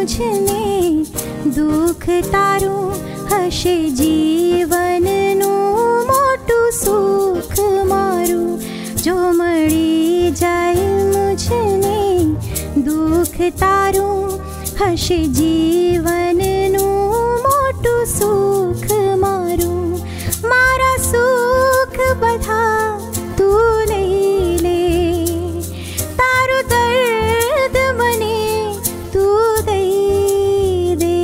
मुझने दुख तारू हश जीवन नो मोटू सुख मारू जो मरी जाए मुझने दुख तारू हश जीवन नो मोटू सुख मारू मारा सुख बधा तू नहीं ले तारू दर्द मने तू दई दे।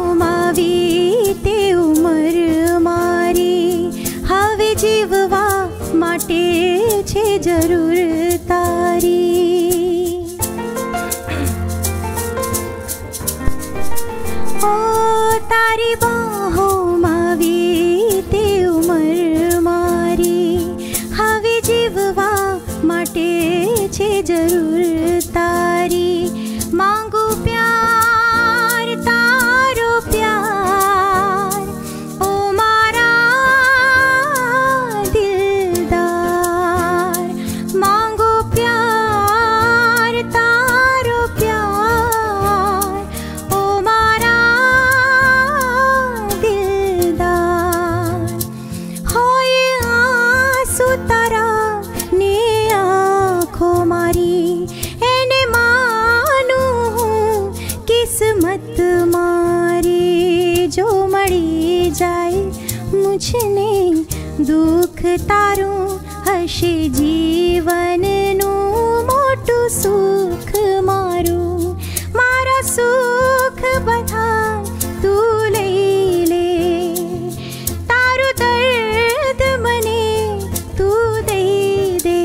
तारी बाहों मां वीते उमर मारी हवे जीववा माटे छे जरूर तारी ओ तारी बाहों मां वीते उमर मारी हवे जीववा माटे छे जरूर तारी मांगू प्यार तारो प्यार ओ मारा दिलदार मांगू प्यार तारो प्यार ओ मारा दिलदार होय आंसू तारा ने आँखों मारी एने मानू हूँ किस्मत मारी जो मरी जाए मुझने दुख तारू हश जीवन नो मोटू सुख मारू मारा सुख बधा तू लई ले तारू दर्द मने तू दई दे।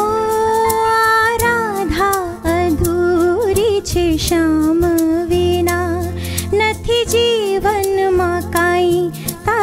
ओ आराधा अधूरी छे श्याम विना नथी जीवन मां काई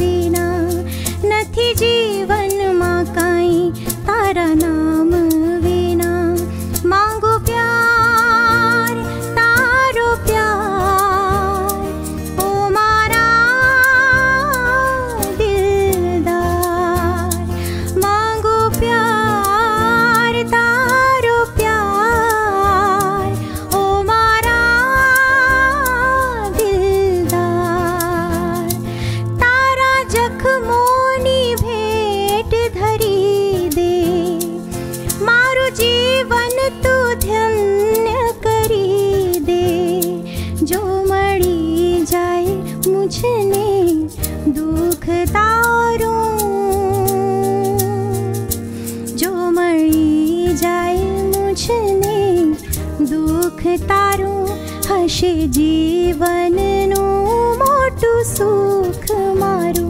विना नथी जीवन मां काई तारा नाम विना मांगो प्यार तारो प्यार ओ मारा दिलदार मांगो प्यार तारो प्यार ओ मारा दिलदार तारा जखमोनी भेट धरी दे मारू जीवन तू धन्य करी दे जो मरी जाए मुझने दुख तारू जो मरी जाए मुझने दुख तारू हश जीवन नो मोटू सुख मारू